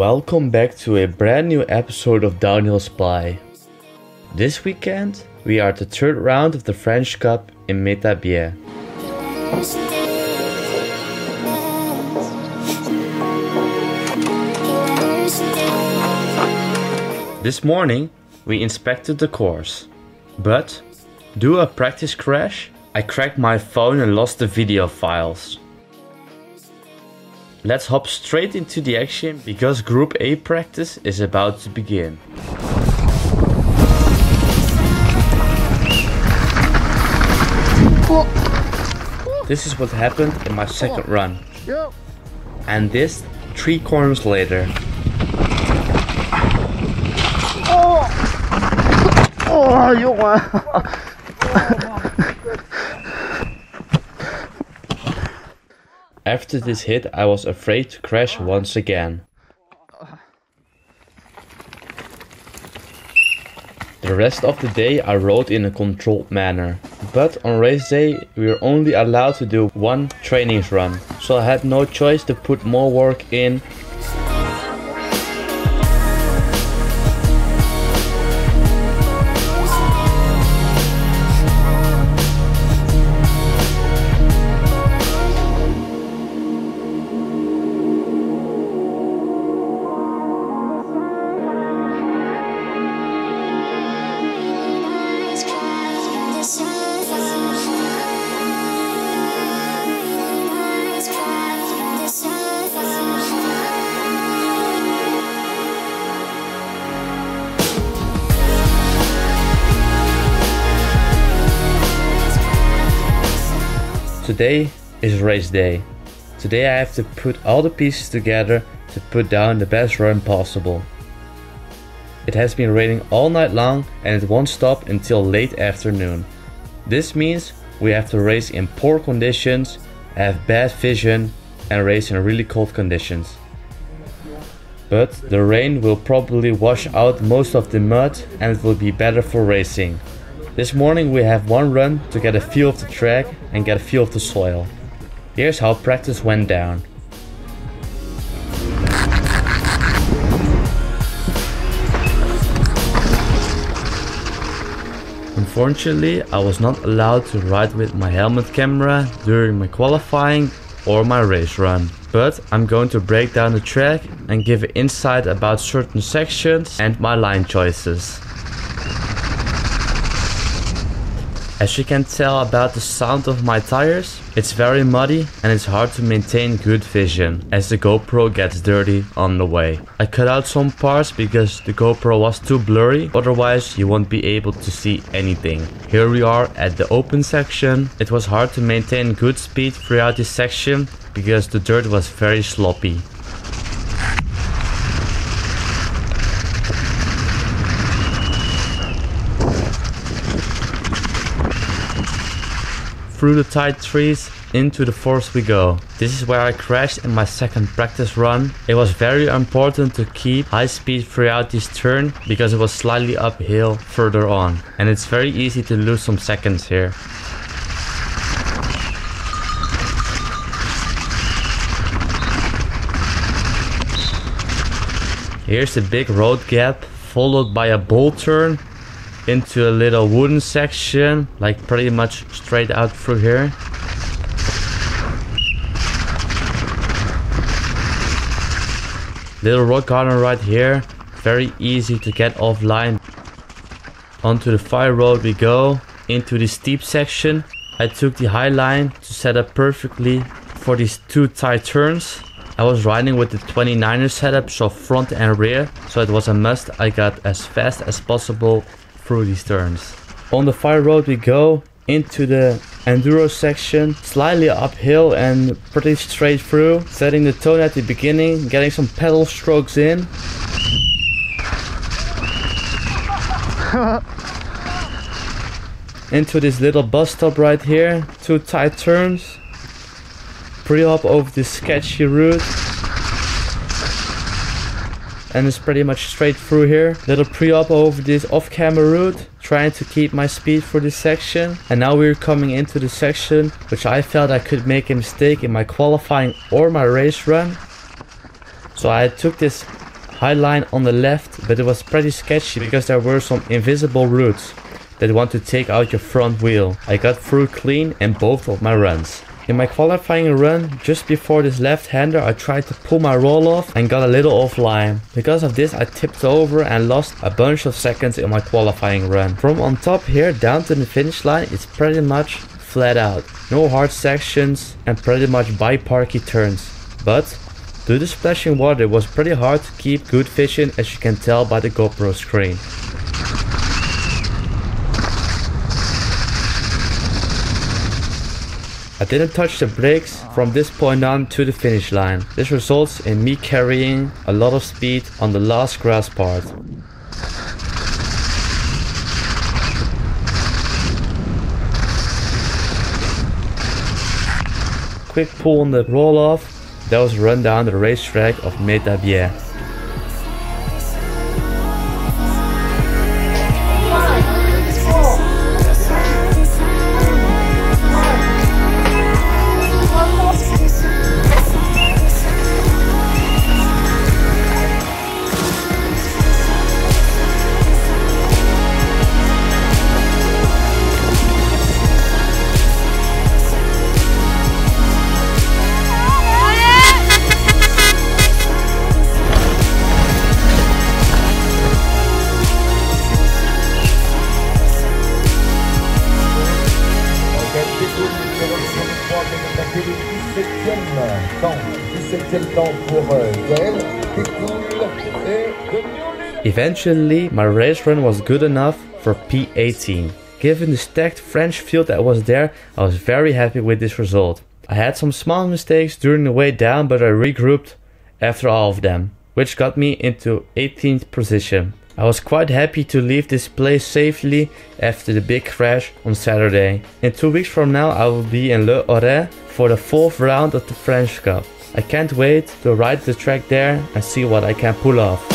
welcome back to a brand new episode of Downhill Spy. This weekend we are at the third round of the French Cup in Métabief. This morning we inspected the course, but due to a practice crash I cracked my phone and lost the video files. Let's hop straight into the action because Group A practice is about to begin. This is what happened in my second run. And this 3 corners later. Oh, jongen! After this hit, I was afraid to crash once again. The rest of the day I rode in a controlled manner. But on race day, we were only allowed to do 1 training run, so I had no choice to put more work in. Today is race day. Today I have to put all the pieces together to put down the best run possible. It has been raining all night long and it won't stop until late afternoon. This means we have to race in poor conditions, have bad vision and race in really cold conditions. But the rain will probably wash out most of the mud and it will be better for racing. This morning we have 1 run to get a feel of the track and get a feel of the soil. Here's how practice went down. Unfortunately, I was not allowed to ride with my helmet camera during my qualifying or my race run. But I'm going to break down the track and give insight about certain sections and my line choices. As you can tell about the sound of my tires, it's very muddy and it's hard to maintain good vision as the GoPro gets dirty on the way. I cut out some parts because the GoPro was too blurry, otherwise you won't be able to see anything. Here we are at the open section. It was hard to maintain good speed throughout this section because the dirt was very sloppy. Through the tight trees, into the forest we go. This is where I crashed in my second practice run. It was very important to keep high speed throughout this turn because it was slightly uphill further on. And it's very easy to lose some seconds here. Here's the big road gap, followed by a bold turn into a little wooden section, like pretty much straight out through here. Little rock garden right here, very easy to get offline. Onto the fire road we go, into the steep section. I took the high line to set up perfectly for these 2 tight turns. I was riding with the 29er setup, so front and rear, so it was a must I got as fast as possible through these turns. On the fire road we go into the enduro section, slightly uphill and pretty straight through, setting the tone at the beginning, getting some pedal strokes in. Into this little bus stop right here, 2 tight turns, pre-hop over this sketchy route. And it's pretty much straight through here. Little pre-op over this off-camera route, trying to keep my speed for this section. And now we're coming into the section which I felt I could make a mistake in my qualifying or my race run. So I took this high line on the left, but it was pretty sketchy because there were some invisible roots that want to take out your front wheel. I got through clean in both of my runs. In my qualifying run, just before this left-hander, I tried to pull my roll off and got a little offline. Because of this, I tipped over and lost a bunch of seconds in my qualifying run. From on top here down to the finish line, it's pretty much flat out. No hard sections and pretty much bi-parky turns. But due to splashing water, it was pretty hard to keep good vision, as you can tell by the GoPro screen. I didn't touch the brakes from this point on to the finish line. This results in me carrying a lot of speed on the last grass part. Quick pull on the roll off, that was a run down the racetrack of Métabief. Eventually, my race run was good enough for P18. Given the stacked French field that was there, I was very happy with this result. I had some small mistakes during the way down, but I regrouped after all of them, which got me into 18th position. I was quite happy to leave this place safely after the big crash on Saturday. In 2 weeks from now, I will be in Le Orée for the 4th round of the French Cup. I can't wait to ride the track there and see what I can pull off.